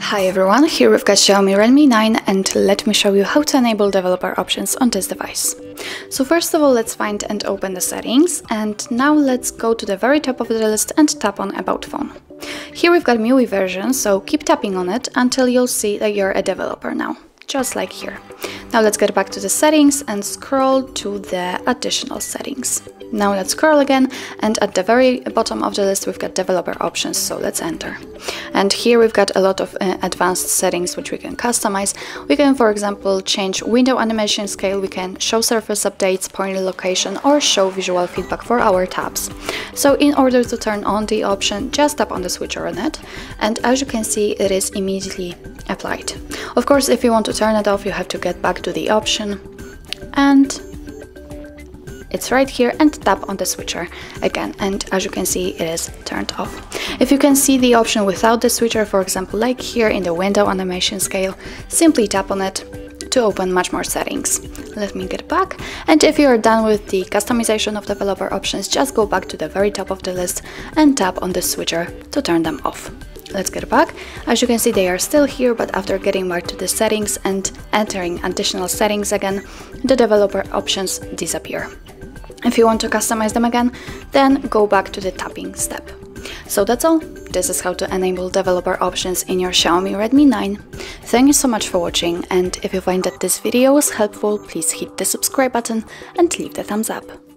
Hi everyone, here we've got Xiaomi Redmi 9 and let me show you how to enable developer options on this device. So first of all, let's find and open the settings, and now let's go to the very top of the list and tap on About Phone. Here we've got MIUI version, so keep tapping on it until you'll see that you're a developer now, just like here. Now let's get back to the settings and scroll to the additional settings. Now let's scroll again, and at the very bottom of the list we've got developer options, so let's enter. And here we've got a lot of advanced settings which we can customize. We can, for example, change window animation scale, we can show surface updates, pointer location, or show visual feedback for our tabs. So in order to turn on the option, just tap on the switcher on it, and as you can see, it is immediately applied. Of course, if you want to turn it off, you have to get back to the option, and it's right here, and tap on the switcher again, and as you can see, it is turned off. If you can see the option without the switcher, for example like here in the window animation scale, simply tap on it to open much more settings. Let me get back, and if you are done with the customization of developer options, just go back to the very top of the list and tap on the switcher to turn them off. Let's get back. As you can see, they are still here, but after getting back to the settings and entering additional settings again, the developer options disappear. If you want to customize them again, then go back to the tapping step. So that's all. This is how to enable developer options in your Xiaomi Redmi 9. Thank you so much for watching, and if you find that this video was helpful, please hit the subscribe button and leave the thumbs up.